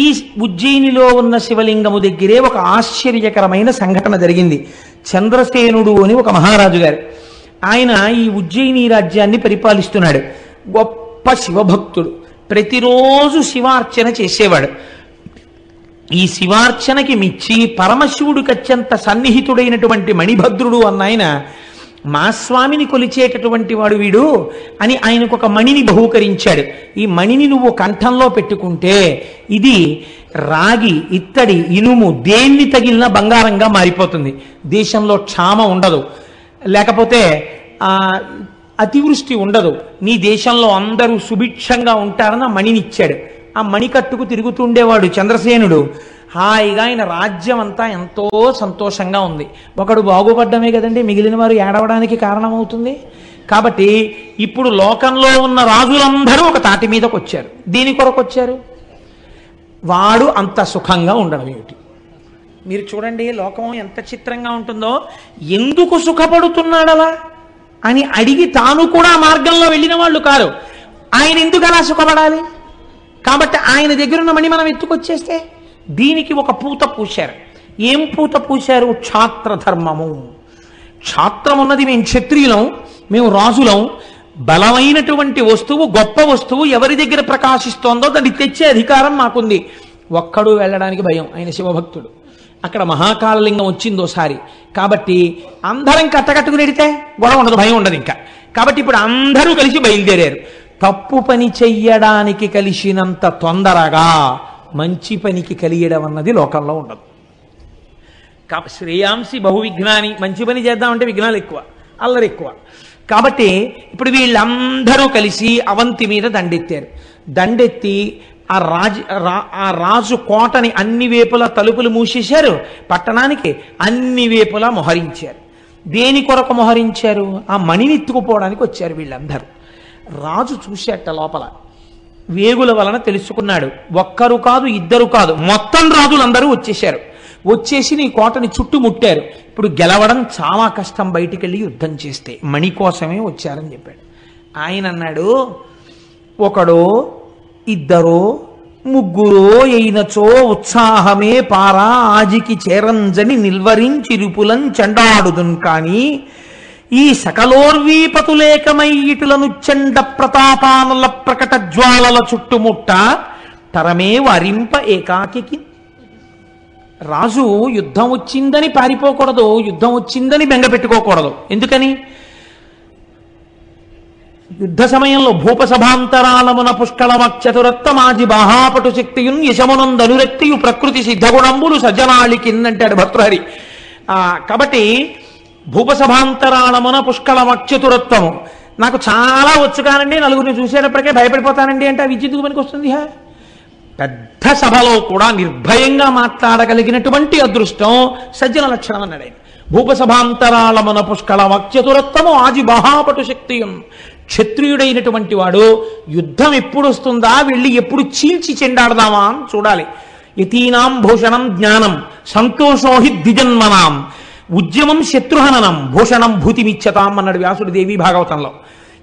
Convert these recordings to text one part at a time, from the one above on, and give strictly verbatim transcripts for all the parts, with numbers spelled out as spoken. ఈ ఉజ్జయినిలో ఉన్న శివలింగము దగ్గరే ఒక ఆశ్చర్యకరమైన సంఘటన జరిగింది. చంద్రసేనుడు అని ఒక మహారాజు గారు, ఆయన ఈ ఉజ్జయిని రాజ్యాన్ని పరిపాలిస్తున్నాడు. గొప్ప శివభక్తుడు, ప్రతిరోజు శివార్చన చేసేవాడు. ఈ శివార్చనకి మిచ్చి పరమశివుడికి అత్యంత సన్నిహితుడైనటువంటి మణిభద్రుడు అన్నాయన, మా స్వామిని కొలిచేటటువంటి వాడు వీడు అని ఆయనకు ఒక మణిని బహూకరించాడు. ఈ మణిని నువ్వు కంఠంలో పెట్టుకుంటే ఇది రాగి, ఇత్తడి, ఇనుము దేన్ని తగిలిన బంగారంగా మారిపోతుంది. దేశంలో క్షామ ఉండదు, లేకపోతే అతివృష్టి ఉండదు, నీ దేశంలో అందరూ సుభిక్షంగా ఉంటారని ఆ మణినిచ్చాడు. ఆ మణికట్టుకు తిరుగుతుండేవాడు చంద్రసేనుడు. హాయిగా ఆయన రాజ్యం అంతా ఎంతో సంతోషంగా ఉంది. ఒకడు బాగుపడ్డమే కదండి మిగిలిన వారు ఏడవడానికి కారణమవుతుంది. కాబట్టి ఇప్పుడు లోకంలో ఉన్న రాజులందరూ ఒక తాటి మీదకి వచ్చారు. దీని కొరకు వచ్చారు, వాడు అంత సుఖంగా ఉండడం ఏమిటి? మీరు చూడండి లోకం ఎంత చిత్రంగా ఉంటుందో. ఎందుకు సుఖపడుతున్నాడలా అని అడిగి తాను కూడా మార్గంలో వెళ్ళిన వాళ్ళు కారు. ఆయన ఎందుకు అలా సుఖపడాలి? కాబట్టి ఆయన దగ్గరున్న మణి మనం ఎత్తుకొచ్చేస్తే దీనికి ఒక పూత పూశారు. ఏం పూత పూశారు? క్షాత్రధర్మము. క్షాత్రం ఉన్నది, మేము క్షత్రియులం, మేము రాజులం. బలమైనటువంటి వస్తువు, గొప్ప వస్తువు ఎవరి దగ్గర ప్రకాశిస్తోందో దాన్ని తెచ్చే అధికారం మాకుంది. ఒక్కడు వెళ్ళడానికి భయం, ఆయన శివభక్తుడు. అక్కడ మహాకాళలింగం వచ్చిందోసారి, కాబట్టి అందరం కట్టకట్టుకు నెడితే గొడవ ఉండదు, భయం ఉండదు ఇంకా. కాబట్టి ఇప్పుడు అందరూ కలిసి బయలుదేరారు. తప్పు పని చెయ్యడానికి కలిసినంత తొందరగా మంచి పనికి కలియడం అన్నది లోకంలో ఉండదు. శ్రేయాంసి బహువిఘ్నాని, మంచి పని చేద్దామంటే విఘ్నాలు ఎక్కువ, అల్లరి ఎక్కువ. కాబట్టి ఇప్పుడు వీళ్ళందరూ కలిసి అవంతి మీద దండెత్తారు. దండెత్తి ఆ రాజు ఆ రాజు కోటని అన్ని వేపుల తలుపులు మూసేశారు. పట్టణానికి అన్ని వేపులా మొహరించారు. దేని కొరకు మొహరించారు? ఆ మణిని ఎత్తుకుపోవడానికి వచ్చారు వీళ్ళందరూ. రాజు చూసేట లోపల వేగుల వలన తెలుసుకున్నాడు. ఒక్కరు కాదు, ఇద్దరు కాదు, మొత్తం రాజులందరూ వచ్చేశారు. వచ్చేసి నీ కోటని చుట్టుముట్టారు. ఇప్పుడు గెలవడం చాలా కష్టం, బయటికి వెళ్ళి యుద్ధం చేస్తే. మణి కోసమే వచ్చారని చెప్పాడు. ఆయన అన్నాడు, ఒకడో ఇద్దరో ముగ్గురో అయినచో ఉత్సాహమే పారా ఆజికి చేరంజని నిల్వరించిరుపులం చండాడుదున్ కానీ ఈ సకలోర్వీపతులేకమయ్యిటులను చండ ప్రతాపానల ప్రకట జ్వాలల చుట్టుముట్ట తరమే వరింప ఏకాకి. రాజు యుద్ధం వచ్చిందని పారిపోకూడదు, యుద్ధం వచ్చిందని బెంగ పెట్టుకోకూడదు. ఎందుకని? యుద్ధ సమయంలో భూపసభాంతరాలమున పుష్కలమక్షతురత్తమాజి బాహాపటు శక్తియున్ యశమునందనురక్తియు ప్రకృతి సిద్ధగుణంబులు సజనాళి కిందంటాడు భర్తృహరి. కాబట్టి భూపసభాంతరాళమున పుష్కలమక్షతురత్వము, నాకు చాలా వచ్చు కానండి, నలుగురిని చూసేటప్పటికే భయపడిపోతానండి అంటే అవి విద్యుత్ పనికి వస్తుంది. పెద్ద సభలో కూడా నిర్భయంగా మాట్లాడగలిగినటువంటి అదృష్టం సజ్జన లక్షణం అన్నాడు ఆయన. భూపసభాంతరాళమున పుష్కలమక్షతురత్వము ఆజి మహాపటు శక్తియం. క్షత్రియుడైనటువంటి వాడు యుద్ధం ఎప్పుడు వస్తుందా, వెళ్ళి ఎప్పుడు చీల్చి చెండాడదామా అని చూడాలి. యతీనాం భూషణం జ్ఞానం సంతోషోహి ద్విజన్మనాం ఉద్యమం శత్రుహననం భూషణం భూతిమిచ్చతాం అన్నాడు వ్యాసుడి దేవి భాగవతంలో.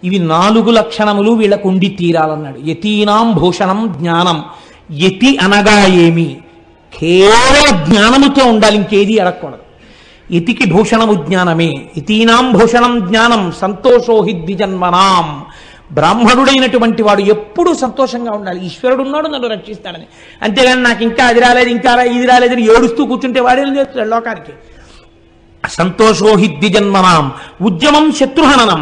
ఇవి నాలుగు లక్షణములు వీళ్ళకు ఉండి తీరాలన్నాడు. యతీనాం భూషణం జ్ఞానం. యతి అనగా ఏమి? కేవల జ్ఞానముతో ఉండాలి, ఇంకేది అడగకూడదు. యతికి భూషణము జ్ఞానమే. యతీనాం భూషణం జ్ఞానం సంతోషోహి ద్విజన్మనాం. బ్రాహ్మణుడైనటువంటి వాడు ఎప్పుడూ సంతోషంగా ఉండాలి, ఈశ్వరుడు ఉన్నాడు నన్ను రక్షిస్తాడని. అంతేగాని నాకు ఇంకా అది రాలేదు, ఇంకా ఇది రాలేదని ఏడుస్తూ కూర్చుంటే వాడేం చేస్తాడు లోకానికి? సంతోషోహి ద్విజన్మనాం ఉద్యమం శత్రుహననం.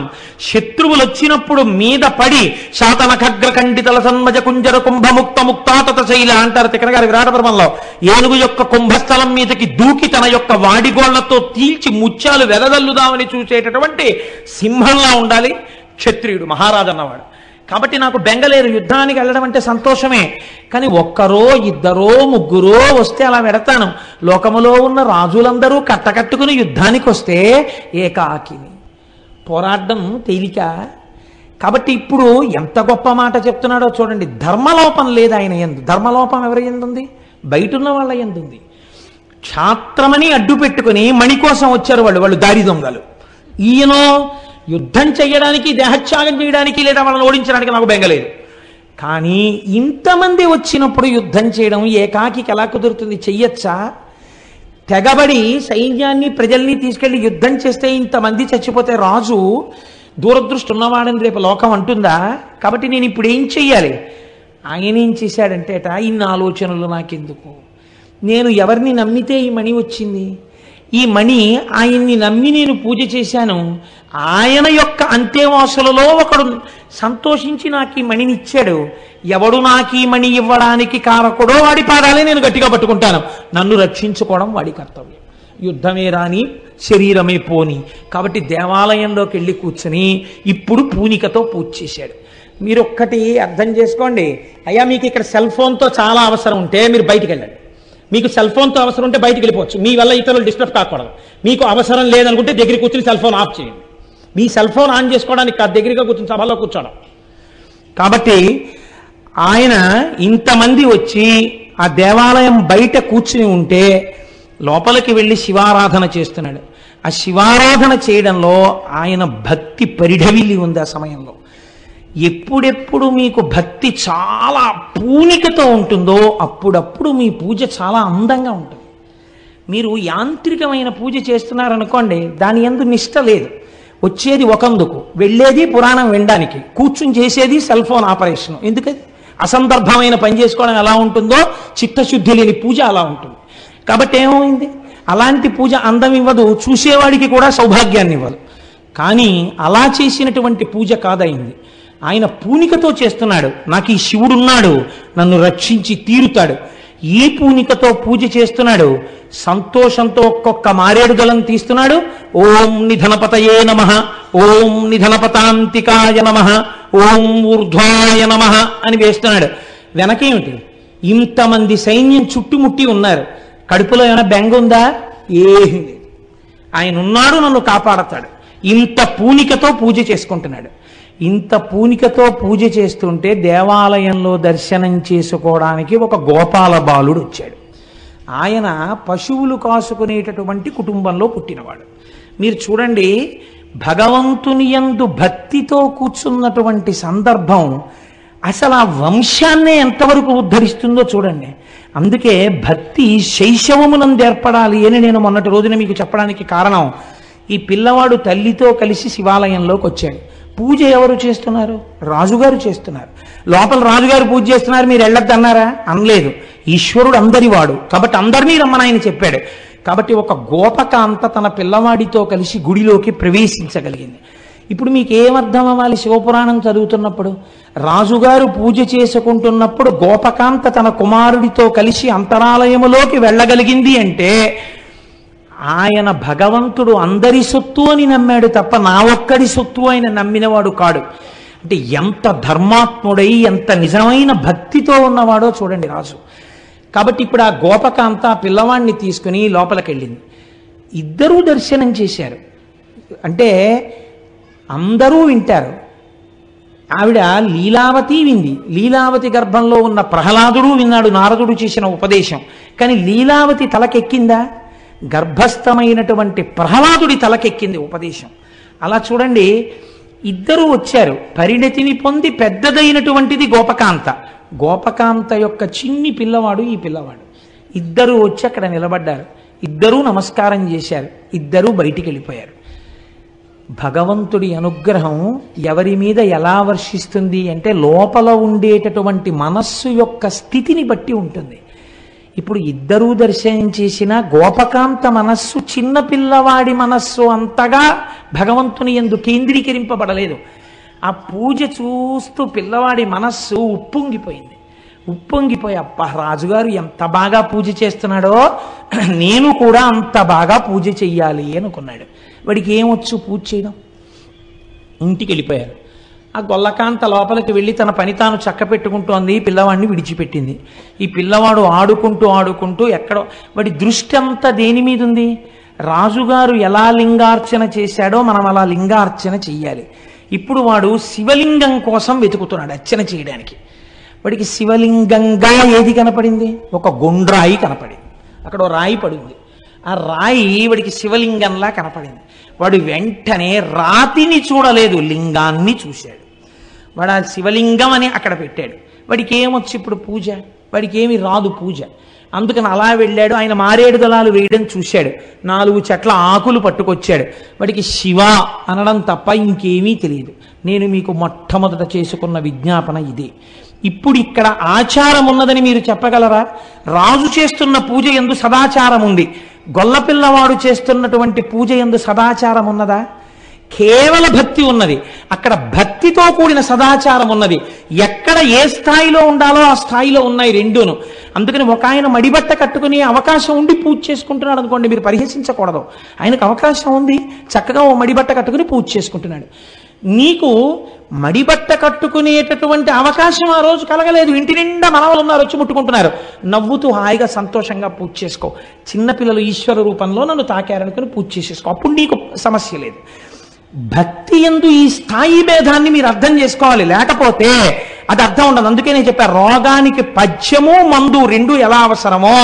శత్రువులు వచ్చినప్పుడు మీద పడి శాతన ఖగ్ర ఖండితల సన్మజ కుంజర కుంభముక్త ముక్తాతత శైల అంటారు తిక్కనగారి విరాట పర్వంలో. ఏనుగు యొక్క కుంభస్థలం మీదకి దూకి తన యొక్క వాడిగోళ్లతో తీల్చి ముత్యాలు వెదదల్లుదామని చూసేటటువంటి సింహంలా ఉండాలి క్షత్రియుడు, మహారాజు అన్నవాడు. కాబట్టి నాకు బెంగళూరు యుద్ధానికి వెళ్ళడం అంటే సంతోషమే, కానీ ఒక్కరో ఇద్దరో ముగ్గురో వస్తే అలా వెడతాను. లోకములో ఉన్న రాజులందరూ కట్టకట్టుకుని యుద్ధానికి వస్తే ఏకాకిని, పోరాడడం తేలిక. కాబట్టి ఇప్పుడు ఎంత గొప్ప మాట చెప్తున్నాడో చూడండి. ధర్మలోపం లేదు ఆయన యందు. ధర్మలోపం ఎవరి యందు ఉంది? బయట ఉన్న వాళ్ళ యందు ఉంది. క్షాత్రమని అడ్డు పెట్టుకుని మణి కోసం వచ్చారు వాళ్ళు, వాళ్ళు దారి దొంగలు. ఈయనో యుద్ధం చేయడానికి, దేహత్యాగం చేయడానికి, లేదా వాళ్ళని ఓడించడానికి నాకు బెంగలేదు. కానీ ఇంతమంది వచ్చినప్పుడు యుద్ధం చేయడం ఏకాకికి ఎలా కుదురుతుంది? చెయ్యొచ్చా? తెగబడి సైన్యాన్ని ప్రజల్ని తీసుకెళ్లి యుద్ధం చేస్తే ఇంతమంది చచ్చిపోతే రాజు దూరదృష్టి ఉన్నవాడని రేపు లోకం అంటుందా? కాబట్టి నేను ఇప్పుడు ఏం చెయ్యాలి? ఆయన ఏం చేశాడంటేట, ఇన్ని ఆలోచనలు నాకెందుకు, నేను ఎవరిని నమ్మితే ఈ మణి వచ్చింది, ఈ మణి ఆయన్ని నమ్మి నేను పూజ చేశాను, ఆయన యొక్క అంత్యవాసులలో ఒకడు సంతోషించి నాకు ఈ మణిని ఇచ్చాడు, ఎవడు నాకు ఈ మణి ఇవ్వడానికి కారకుడో వాడి పాదాలే నేను గట్టిగా పట్టుకుంటాను, నన్ను రక్షించుకోవడం వాడి కర్తవ్యం, యుద్ధమే రాని శరీరమే పోని. కాబట్టి దేవాలయంలోకి వెళ్ళి కూర్చొని ఇప్పుడు పూనికతో పూజ చేశాడు. మీరు ఒక్కటి అర్థం చేసుకోండి, అయ్యా మీకు ఇక్కడ సెల్ ఫోన్తో చాలా అవసరం ఉంటే మీరు బయటికి వెళ్ళండి, మీకు సెల్ ఫోన్తో అవసరం ఉంటే బయటికి వెళ్ళిపోవచ్చు, మీ వల్ల ఇతరులు డిస్టర్బ్ కాకూడదు, మీకు అవసరం లేదనుకుంటే దగ్గర కూర్చుని సెల్ ఫోన్ ఆఫ్ చేయండి, మీ సెల్ ఫోన్ ఆన్ చేసుకోవడానికి కాదు దగ్గరగా కూర్చుని సభలో కూర్చోడం. కాబట్టి ఆయన ఇంతమంది వచ్చి ఆ దేవాలయం బయట కూర్చుని ఉంటే లోపలికి వెళ్ళి శివారాధన చేస్తున్నాడు. ఆ శివారాధన చేయడంలో ఆయన భక్తి పరిఢవిల్లి ఉంది. ఆ సమయంలో ఎప్పుడెప్పుడు మీకు భక్తి చాలా పూనికతో ఉంటుందో అప్పుడప్పుడు మీ పూజ చాలా అందంగా ఉంటుంది. మీరు యాంత్రికమైన పూజ చేస్తున్నారనుకోండి, దాని యందు నిష్ట లేదు, వచ్చేది ఒకందుకు, వెళ్ళేది పురాణం వినడానికి, కూర్చుని చేసేది సెల్ ఫోన్ ఆపరేషన్, ఎందుకది అసందర్భమైన పని చేసుకోవడం ఎలా ఉంటుందో చిత్తశుద్ధి లేని పూజ అలా ఉంటుంది. కాబట్టి ఏమైంది, అలాంటి పూజ అందం ఇవ్వదు, చూసేవాడికి కూడా సౌభాగ్యాన్ని ఇవ్వదు. కానీ అలా చేసినటువంటి పూజ కాదైంది, ఆయన పూనికతో చేస్తున్నాడు, నాకు ఈ శివుడున్నాడు, నన్ను రక్షించి తీరుతాడు, ఈ పూనికతో పూజ చేస్తున్నాడు, సంతోషంతో ఒక్కొక్క మారేడు దళం తీస్తున్నాడు. ఓం నిధనపతయే నమః, ఓం నిధనపతాంతికాయ నమః, ఓం ఊర్ధ్వాయ నమః అని వేస్తున్నాడు. వెనకేమిటి, ఇంతమంది సైన్యం చుట్టుముట్టి ఉన్నారు, కడుపులో ఏమైనా బెంగ ఉందా? ఏమి లేదు, ఆయన ఉన్నాడు, నన్ను కాపాడతాడు, ఇంత పూనికతో పూజ చేసుకుంటున్నాడు. ఇంత పూనికతో పూజ చేస్తుంటే దేవాలయంలో దర్శనం చేసుకోవడానికి ఒక గోపాల బాలుడు వచ్చాడు. ఆయన పశువులు కాసుకునేటటువంటి కుటుంబంలో పుట్టినవాడు. మీరు చూడండి, భగవంతుని యందు భక్తితో కూర్చున్నటువంటి సందర్భం అసలు ఆ వంశాన్నే ఎంతవరకు ఉద్ధరిస్తుందో చూడండి. అందుకే భక్తి శైశవమునందు ఏర్పడాలి అని నేను మొన్నటి రోజున మీకు చెప్పడానికి కారణం, ఈ పిల్లవాడు తల్లితో కలిసి శివాలయంలోకి వచ్చాడు. పూజ ఎవరు చేస్తున్నారు? రాజుగారు చేస్తున్నారు. లోపల రాజుగారు పూజ చేస్తున్నారు, మీరు వెళ్ళొద్దన్నారా? అనలేదు, ఈశ్వరుడు అందరివాడు కాబట్టి అందరినీ రమ్మని ఆయన చెప్పాడు. కాబట్టి ఒక గోపక అంత తన పిల్లవాడితో కలిసి గుడిలోకి ప్రవేశించగలిగింది. ఇప్పుడు మీకు ఏమర్థం అవ్వాలి? శివపురాణం చదువుతున్నప్పుడు రాజుగారు పూజ చేసుకుంటున్నప్పుడు గోపకాంత తన కుమారుడితో కలిసి అంతరాలయములోకి వెళ్ళగలిగింది అంటే ఆయన భగవంతుడు అందరి సొత్తు అని నమ్మాడు తప్ప నా ఒక్కడి సొత్తు ఆయన నమ్మినవాడు కాడు. అంటే ఎంత ధర్మాత్ముడై ఎంత నిజమైన భక్తితో ఉన్నవాడో చూడండి రాజు. కాబట్టి ఇప్పుడు ఆ గోపకాంత పిల్లవాడిని తీసుకుని లోపలికి వెళ్ళింది. ఇద్దరూ దర్శనం చేశారు అంటే అందరూ వింటారు. ఆవిడ లీలావతి వింది, లీలావతి గర్భంలో ఉన్న ప్రహ్లాదుడు విన్నాడు నారదుడు చేసిన ఉపదేశం. కానీ లీలావతి తలకెక్కిందా? గర్భస్థమైనటువంటి ప్రహ్లాదుడి తలకెక్కింది ఉపదేశం. అలా చూడండి, ఇద్దరూ వచ్చారు, పరిణతిని పొంది పెద్దదైనటువంటిది గోపకాంత, గోపకాంత యొక్క చిన్ని పిల్లవాడు ఈ పిల్లవాడు, ఇద్దరూ వచ్చి అక్కడ నిలబడ్డారు, ఇద్దరూ నమస్కారం చేశారు, ఇద్దరూ బయటికి వెళ్ళిపోయారు. భగవంతుడి అనుగ్రహం ఎవరి మీద ఎలా వర్షిస్తుంది అంటే లోపల ఉండేటటువంటి మనస్సు యొక్క స్థితిని బట్టి ఉంటుంది. ఇప్పుడు ఇద్దరూ దర్శనం చేసిన గోపకాంత మనస్సు చిన్నపిల్లవాడి మనస్సు అంతగా భగవంతుని యందు కేంద్రీకరింపబడలేదు. ఆ పూజ చూస్తూ పిల్లవాడి మనస్సు ఉప్పొంగిపోయింది. ఉప్పొంగిపోయి అప్ప రాజుగారు ఎంత బాగా పూజ చేస్తున్నాడో నేను కూడా అంత బాగా పూజ చెయ్యాలి అనుకున్నాడు. వాడికి ఏమొచ్చు పూజ చేయడం. ఇంటికి వెళ్ళిపోయారు. ఆ గొల్లకాంత లోపలికి వెళ్ళి తన పని తాను చక్క పెట్టుకుంటోంది, పిల్లవాడిని విడిచిపెట్టింది. ఈ పిల్లవాడు ఆడుకుంటూ ఆడుకుంటూ ఎక్కడో, వాడి దృష్టి అంతా దేని మీద ఉంది? రాజుగారు ఎలా లింగార్చన చేశాడో మనం అలా లింగార్చన చెయ్యాలి. ఇప్పుడు వాడు శివలింగం కోసం వెతుకుతున్నాడు అర్చన చేయడానికి. వాడికి శివలింగంగా ఏది కనపడింది? ఒక గుండ్రాయి కనపడింది, అక్కడ రాయి పడింది, ఆ రాయి వాడికి శివలింగంలా కనపడింది. వాడు వెంటనే రాతిని చూడలేదు, లింగాన్ని చూశాడు. వాడు ఆ శివలింగం అని అక్కడ పెట్టాడు. వాడికి ఏమొచ్చు ఇప్పుడు పూజ, వాడికి ఏమీ రాదు పూజ. అందుకని అలా వెళ్ళాడు. ఆయన మారేడు దళాలు వేయడం చూశాడు, నాలుగు చెట్ల ఆకులు పట్టుకొచ్చాడు. వాడికి శివ అనడం తప్ప ఇంకేమీ తెలియదు. నేను మీకు మొట్టమొదట చేసుకున్న విజ్ఞాపన ఇదే. ఇప్పుడు ఇక్కడ ఆచారం ఉన్నదని మీరు చెప్పగలరా? రాజు చేస్తున్న పూజ యందు సదాచారం ఉంది, గొల్లపిల్లవాడు చేస్తున్నటువంటి పూజ యందు సదాచారం ఉన్నదా? కేవల భక్తి ఉన్నది, అక్కడ భక్తితో కూడిన సదాచారం ఉన్నది. ఎక్కడ ఏ స్థాయిలో ఉండాలో ఆ స్థాయిలో ఉన్నాయి రెండును. అందుకని ఒక ఆయన మడిబట్ట కట్టుకునే అవకాశం ఉండి పూజ చేసుకుంటున్నాడు అనుకోండి, మీరు పరిహసించకూడదు. ఆయనకు అవకాశం ఉంది, చక్కగా ఓ మడిబట్ట కట్టుకుని పూజ చేసుకుంటున్నాడు. నీకు మడిబట్ట కట్టుకునేటటువంటి అవకాశం ఆ రోజు కలగలేదు, ఇంటి నిండా మనవలు ఉన్నారు, వచ్చి ముట్టుకుంటున్నారు, నవ్వుతూ హాయిగా సంతోషంగా పూజ చేసుకో. చిన్నపిల్లలు ఈశ్వర రూపంలో నన్ను తాకారనుకుని పూజ చేసేసుకో, అప్పుడు నీకు సమస్య లేదు. భక్తి యందు ఈ స్థాయి భేదాన్ని మీరు అర్థం చేసుకోవాలి, లేకపోతే అది అర్థం ఉండదు. అందుకే నేను చెప్పా, రోగానికి పథ్యము మందు రెండు ఎలా అవసరమో,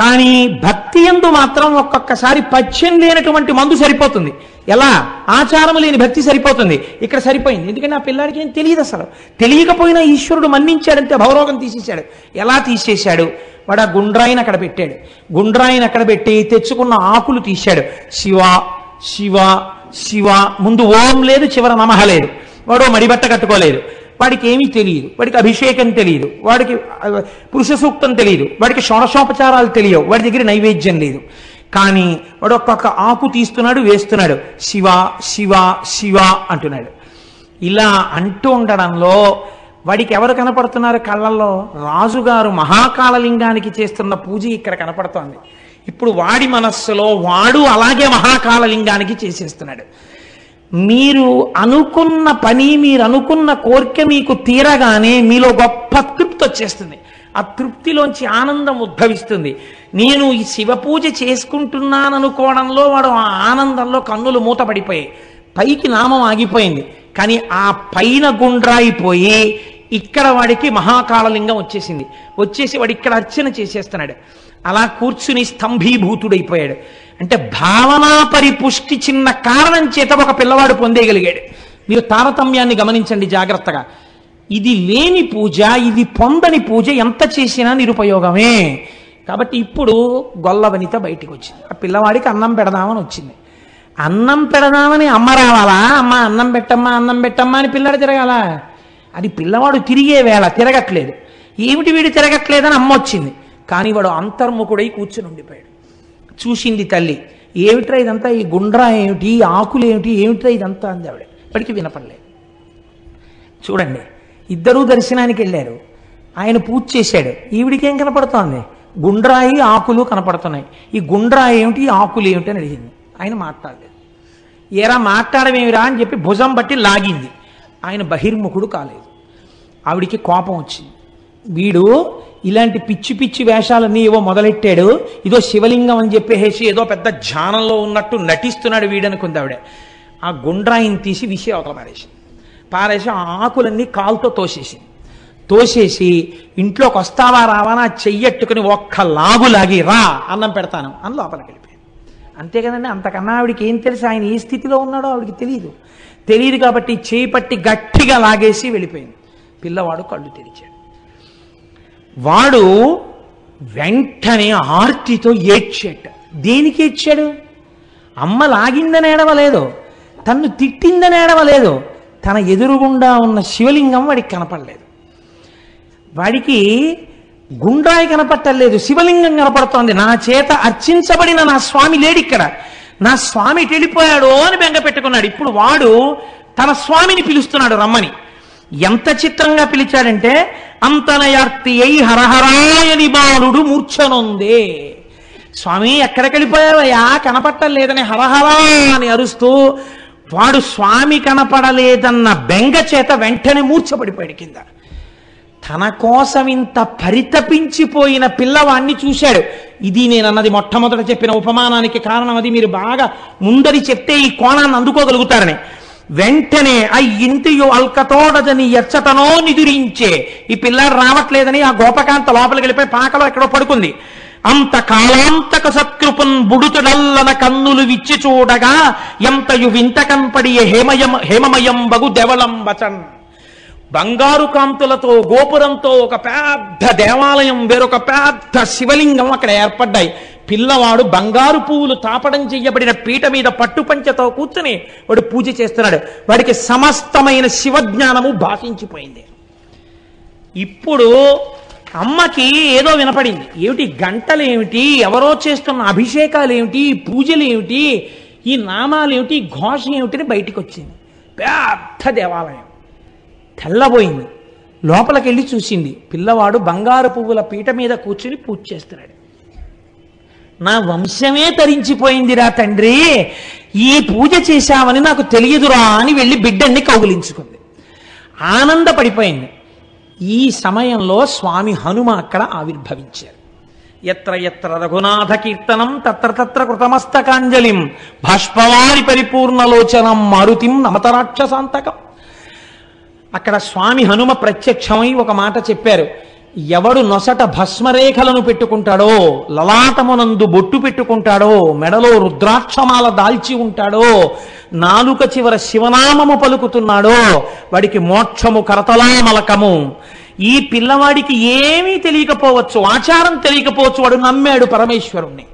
కానీ భక్తి యందు మాత్రం ఒక్కొక్కసారి పథ్యం లేనటువంటి మందు సరిపోతుంది. ఎలా? ఆచారం లేని భక్తి సరిపోతుంది. ఇక్కడ సరిపోయింది, ఎందుకంటే ఆ పిల్లాడికి ఏం తెలియదు. అసలు తెలియకపోయినా ఈశ్వరుడు మన్నించాడంటే భవరోగం తీసేశాడు. ఎలా తీసేశాడు? వాడు ఆ గుండ్రాయిని అక్కడ పెట్టాడు, గుండ్రాయిని అక్కడ పెట్టి తెచ్చుకున్న ఆకులు తీశాడు. శివ శివ శివ, ముందు ఓం లేదు, చివర నమః లేదు. వాడు మడిబట్ట కట్టుకోలేదు, వాడికి ఏమీ తెలియదు, వాడికి అభిషేకం తెలియదు, వాడికి పురుష సూక్తం తెలియదు, వాడికి షోడశోపచారాలు తెలియవు, వాడి దగ్గర నైవేద్యం లేదు. కానీ వాడు ఒక్కొక్క ఆకు తీస్తున్నాడు, వేస్తున్నాడు, శివ శివ శివ అంటున్నాడు. ఇలా అంటూ ఉండడంలో వాడికి ఎవరు కనపడుతున్నారు కళ్ళల్లో? రాజుగారు మహాకాళలింగానికి చేస్తున్న పూజ ఇక్కడ కనపడుతోంది. ఇప్పుడు వాడి మనస్సులో వాడు అలాగే మహాకాళలింగానికి చేసేస్తున్నాడు. మీరు అనుకున్న పని, మీరు అనుకున్న కోరిక మీకు తీరగానే మీలో గొప్ప తృప్తి వచ్చేస్తుంది. ఆ తృప్తిలోంచి ఆనందం ఉద్భవిస్తుంది. నేను ఈ శివ పూజ చేసుకుంటున్నాననుకోవడంలో వాడు ఆ ఆనందంలో కన్నులు మూతపడిపోయాయి, పైకి నామం ఆగిపోయింది. కానీ ఆ పైన గుండ్రాయిపోయి ఇక్కడ వాడికి మహాకాళలింగం వచ్చేసింది. వచ్చేసి వాడు ఇక్కడ అర్చన చేసేస్తున్నాడు, అలా కూర్చుని స్తంభీభూతుడైపోయాడు. అంటే భావనా పరిపుష్టి చిన్న కారణం చేత ఒక పిల్లవాడు పొందేయగలిగాడు. మీరు తారతమ్యాన్ని గమనించండి జాగ్రత్తగా. ఇది లేని పూజ, ఇది పొందని పూజ ఎంత చేసినా నిరుపయోగమే. కాబట్టి ఇప్పుడు గొల్లవనిత బయటికి వచ్చింది, ఆ పిల్లవాడికి అన్నం పెడదామని వచ్చింది. అన్నం పెడదామని అమ్మ రావాలా? అమ్మ అన్నం పెట్టమ్మా అన్నం పెట్టమ్మా అని పిల్లాడు తిరగాల? అది పిల్లవాడు తిరిగే వేళ తిరగట్లేదు. ఏమిటి వీడు తిరగట్లేదని అమ్మ వచ్చింది, కానీ వాడు అంతర్ముఖుడై కూర్చుని ఉండిపోయాడు. చూసింది తల్లి, ఏమిట్రా ఇదంతా, ఈ గుండ్రా ఏమిటి, ఈ ఆకులు ఏమిటి, ఏమిట్రా ఇదంతా అంది ఆవిడ. ఇప్పటికీ వినపడలేదు. చూడండి, ఇద్దరూ దర్శనానికి వెళ్ళారు, ఆయన పూజ చేశాడు. ఈవిడికేం కనపడుతోంది? గుండ్రాయి ఆకులు కనపడుతున్నాయి. ఈ గుండ్రాయి ఏమిటి, ఆకులు ఏమిటి అని అడిగింది. ఆయన మాట్లాడలేదు. ఏరా మాట్లాడమేమిరా అని చెప్పి భుజం బట్టి లాగింది. ఆయన బహిర్ముఖుడు కాలేదు. ఆవిడికి కోపం వచ్చింది, వీడు ఇలాంటి పిచ్చి పిచ్చి వేషాలన్నీ ఏవో మొదలెట్టాడు, ఇదో శివలింగం అని చెప్పేసి ఏదో పెద్ద ధ్యానంలో ఉన్నట్టు నటిస్తున్నాడు వీడనుకుంది ఆవిడ. ఆ గుండ్రాయిని తీసి విసి అవతల పారేసింది, పారేసి ఆ ఆకులన్నీ కాలుతో తోసేసింది. తోసేసి ఇంట్లోకి వస్తావా రావానా చెయ్యట్టుకుని ఒక్క లాగులాగి, రా అన్నం పెడతాను అని లోపలికి వెళ్ళిపోయింది. అంతే కదండి, అంతకన్నా ఆవిడికి ఏం తెలుసు ఆయన ఏ స్థితిలో ఉన్నాడో? ఆవిడికి తెలియదు. తెలియదు కాబట్టి చేయి పట్టి గట్టిగా లాగేసి వెళ్ళిపోయింది. పిల్లవాడు కళ్ళు తెరిచాడు. వాడు వెంటనే ఆర్తితో ఏడ్చాడు. దేనికి ఏడ్చాడు? అమ్మ లాగిందని ఏడవలేదు, తన్ను తిట్టిందని ఏడవలేదు, తన ఎదురుగుండా ఉన్న శివలింగం వాడికి కనపడలేదు. వాడికి గుండ్రాయి కనపట్టలేదు, శివలింగం కనపడుతోంది. నా చేత అర్చించబడిన నా స్వామి లేడు ఇక్కడ, నా స్వామి వెళ్ళిపోయాడు అని బెంగ పెట్టుకున్నాడు. ఇప్పుడు వాడు తన స్వామిని పిలుస్తున్నాడు రమ్మని. ఎంత చిత్రంగా పిలిచాడంటే, అంతనయార్తి అయి హరహరాయని బాలుడు మూర్ఛనుందే. స్వామి ఎక్కడికి వెళ్ళిపోయావయ్యా, కనపట్టలేదని హరహరా అని అరుస్తూ వాడు స్వామి కనపడలేదన్న బెంగ చేత వెంటనే మూర్ఛపడిపోయాడు కింద. తన కోసం ఇంత పరితపించిపోయిన పిల్లవాణ్ణి చూశాడు. ఇది నేనన్నది మొట్టమొదట చెప్పిన ఉపమానానికి కారణం. అది మీరు బాగా ముందరి చెప్తే ఈ కోణాన్ని అందుకోగలుగుతారని. వెంటనే ఆ ఇంటియు అల్కతోడదని ఎచ్చటనో నిదురించే, ఈ పిల్లాడు రావట్లేదని ఆ గోపకాంత లోపలికి వెళ్ళిపోయి పాకలో ఎక్కడో పడుకుంది. అంత కాలాంతక సత్కృపన్ బుడుతుడల్లన కన్నులు విచ్చి చూడగా ఎంతయు వింత కంపడియ హేమయం హేమమయం బగు దేవలం వచన్. బంగారు కాంతులతో గోపురంతో ఒక పెద్ద దేవాలయం వేరొక పెద్ద శివలింగం అక్కడ ఏర్పడ్డాయి. పిల్లవాడు బంగారు పువ్వులు తాపడం చేయబడిన పీట మీద పట్టుపంచతో కూర్చుని వాడు పూజ చేస్తున్నాడు. వాడికి సమస్తమైన శివజ్ఞానము భాషించిపోయింది. ఇప్పుడు అమ్మకి ఏదో వినపడింది. ఏమిటి గంటలు ఏమిటి, ఎవరో చేస్తున్న అభిషేకాలు ఏమిటి, పూజలు ఏమిటి, ఈ నామాలు ఏమిటి, ఘోష ఏమిటిని బయటికి వచ్చింది. పెద్ద దేవాలయం తెల్లబోయింది. లోపలికి వెళ్ళి చూసింది. పిల్లవాడు బంగారు పువ్వుల పీట మీద కూర్చుని పూజ చేస్తున్నాడు. నా వంశమే తరించిపోయిందిరా తండ్రి, ఈ పూజ చేశామని నాకు తెలియదురా అని వెళ్ళి బిడ్డని కౌగులించుకుంది. ఆనందపడిపోయింది. ఈ సమయంలో స్వామి హనుమ అక్కడ ఆవిర్భవించారు. ఎత్ర ఎత్ర రఘునాథ కీర్తనం తత్ర తత్ర కృతమస్తకాంజలిం భాష్పవారి పరిపూర్ణలోచనం మారుతిం నమతరాక్షసాంతకం. అక్కడ స్వామి హనుమ ప్రత్యక్షమై ఒక మాట చెప్పారు. ఎవడు నొసట భస్మరేఖలను పెట్టుకుంటాడో, లలాటమునందు బొట్టు పెట్టుకుంటాడో, మెడలో రుద్రాక్షమాల దాల్చి ఉంటాడో, నాలుక చివర శివనామము పలుకుతున్నాడో వాడికి మోక్షము కరతలామలకము. ఈ పిల్లవాడికి ఏమీ తెలియకపోవచ్చు, ఆచారం తెలియకపోవచ్చు. వాడు నమ్మాడు పరమేశ్వరుణ్ణి,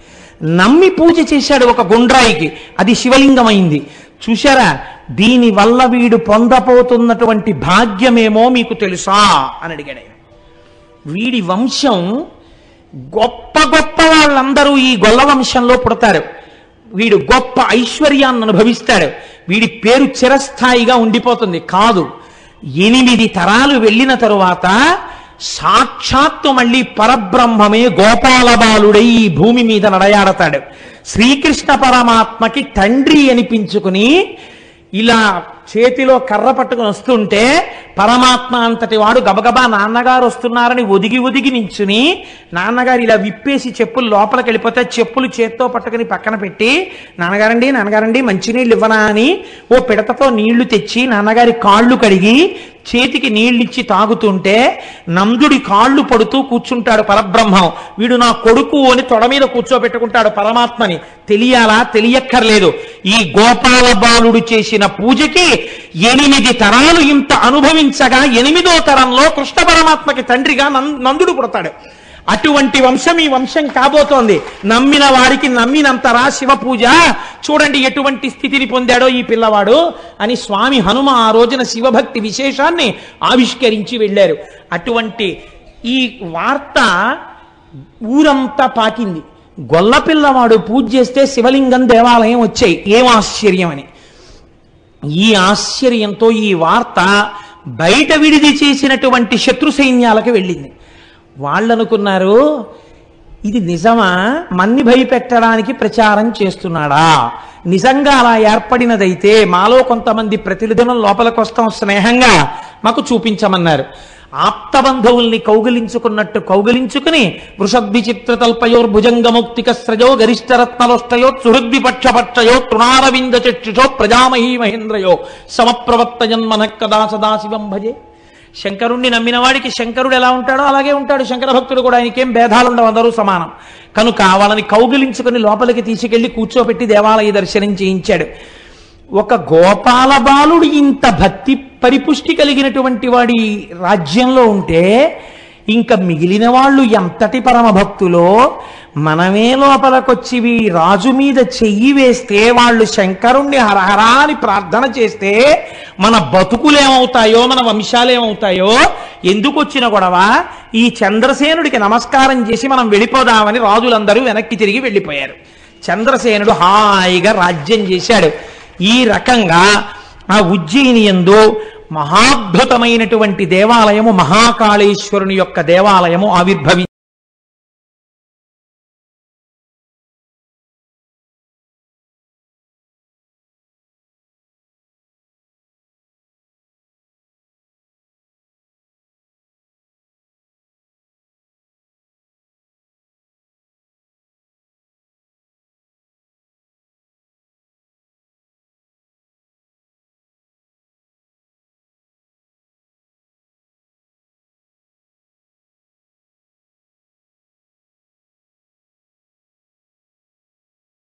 నమ్మి పూజ చేశాడు ఒక గుండ్రాయికి, అది శివలింగమైంది. చూశారా, దీనివల్ల వీడు పొందపోతున్నటువంటి భాగ్యమేమో మీకు తెలుసా అని అడిగాడు. వీడి వంశం గొప్ప గొప్ప వాళ్ళందరూ ఈ గొల్ల వంశంలో పుడతారు. వీడు గొప్ప ఐశ్వర్యాన్ని అనుభవిస్తాడు. వీడి పేరు చిరస్థాయిగా ఉండిపోతుంది. కాదు, ఎనిమిది తరాలు వెళ్ళిన తరువాత సాక్షాత్తు మళ్ళీ పరబ్రహ్మమే గోపాల బాలుడై ఈ భూమి మీద నడయాడతాడు. శ్రీకృష్ణ పరమాత్మకి తండ్రి అనిపించుకుని ఇలా చేతిలో కర్ర పట్టుకుని వస్తుంటే పరమాత్మ అంతటి వాడు గబగబా నాన్నగారు వస్తున్నారని ఒదిగి ఒదిగి నించుని, నాన్నగారు ఇలా విప్పేసి చెప్పులు లోపలికి వెళ్ళిపోతే చెప్పులు చేత్తో పట్టుకుని పక్కన పెట్టి, నాన్నగారండి నాన్నగారండి మంచినీళ్ళు ఇవ్వనా అని ఓ పిడతతో నీళ్లు తెచ్చి నాన్నగారి కాళ్ళు కడిగి చేతికి నీళ్ళిచ్చి తాగుతుంటే నందుడి కాళ్ళు పడుతూ కూర్చుంటాడు పరబ్రహ్మం. వీడు నా కొడుకు అని తొడ మీద కూర్చోబెట్టుకుంటాడు పరమాత్మని. తెలియాలా, తెలియక్కర్లేదు, ఈ గోపాల బాలుడు చేసిన పూజకి ఎనిమిది తరాలు ఇంత అనుభవించగా ఎనిమిదో తరంలో కృష్ణ పరమాత్మకి తండ్రిగా నందుడు పుడతాడు. అటువంటి వంశం ఈ వంశం కాబోతోంది. నమ్మిన వాడికి నమ్మినంతరా శివ పూజ. చూడండి ఎటువంటి స్థితిని పొందాడో ఈ పిల్లవాడు అని స్వామి హనుమ ఆ రోజున శివభక్తి విశేషాన్ని ఆవిష్కరించి వెళ్ళారు. అటువంటి ఈ వార్త ఊరంతా పాకింది. గొల్ల పిల్లవాడు పూజ చేస్తే శివలింగం దేవాలయం వచ్చాయి, ఏం ఆశ్చర్యం అని. ఈ ఆశ్చర్యంతో ఈ వార్త బయట విడిది చేసినటువంటి శత్రు సైన్యాలకు వెళ్ళింది. వాళ్ళనుకున్నారు, ఇది నిజమా, మన్ని భయపెట్టడానికి ప్రచారం చేస్తున్నాడా, నిజంగా అలా ఏర్పడినదైతే మాలో కొంతమంది ప్రతినిధులను లోపలికి వస్తాం స్నేహంగా మాకు చూపించమన్నారు. ఆప్త బంధువుల్ని కౌగిలించుకున్నట్టు కౌగిలించుకుని వృషద్విచిత్రతల్పయోర్భుజంగముక్తిక స్రజో గరిష్టరత్నలోష్టయో చురుద్విపక్షపక్షయో తృణారవింద చక్షుషో ప్రజామహీ మహేంద్రయో సమప్రవర్తయన్మన కదా సదాశివం భజే. శంకరుణ్ణి నమ్మినవాడికి శంకరుడు ఎలా ఉంటాడో అలాగే ఉంటాడు. శంకర భక్తుడు కూడా ఆయనకేం భేదాలు ఉండవు, అందరూ సమానం. కనుక వాళ్ళని కౌగిలించుకుని లోపలికి తీసుకెళ్లి కూర్చోబెట్టి దేవాలయ దర్శనం చేయించాడు. ఒక గోపాల బాలుడు ఇంత భక్తి పరిపుష్టి కలిగినటువంటి వాడి రాజ్యంలో ఉంటే ఇంకా మిగిలిన వాళ్ళు ఎంతటి పరమభక్తులో. మనమే లోపలకొచ్చి వీ రాజు మీద చెయ్యి వేస్తే, వాళ్ళు శంకరుణ్ణి హరహరా అని ప్రార్థన చేస్తే మన బతుకులేమవుతాయో, మన వంశాలేమవుతాయో, ఎందుకు వచ్చిన గొడవ, ఈ చంద్రసేనుడికి నమస్కారం చేసి మనం వెళ్ళిపోదామని రాజులందరూ వెనక్కి తిరిగి వెళ్ళిపోయారు. చంద్రసేనుడు హాయిగా రాజ్యం చేశాడు. ఈ రకంగా ఆ ఉజ్జయినియందు మహాద్భుతమైనటువంటి దేవాలయము మహాకాళేశ్వరుని యొక్క దేవాలయము ఆవిర్భవించింది.